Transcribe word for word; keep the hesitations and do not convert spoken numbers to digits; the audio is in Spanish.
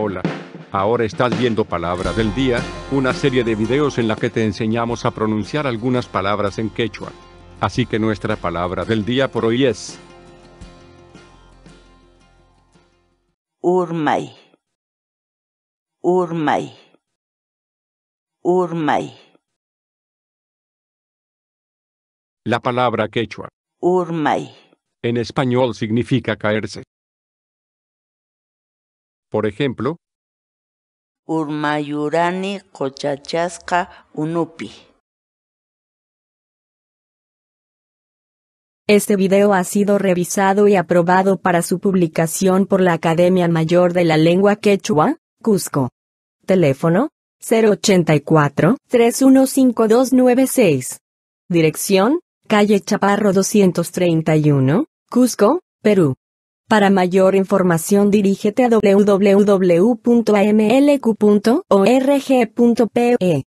Hola. Ahora estás viendo Palabra del Día, una serie de videos en la que te enseñamos a pronunciar algunas palabras en quechua. Así que nuestra palabra del día por hoy es Urmay. Urmay. Urmay. La palabra quechua Urmay en español significa caerse. Por ejemplo, Urmayurani cochachasca unupi. Este video ha sido revisado y aprobado para su publicación por la Academia Mayor de la Lengua Quechua, Cusco. Teléfono: cero ochenta y cuatro, tres uno cinco dos nueve seis. Dirección: Calle Chaparro doscientos treinta y uno, Cusco, Perú. Para mayor información dirígete a doble u doble u doble u punto a m l q punto org punto p e.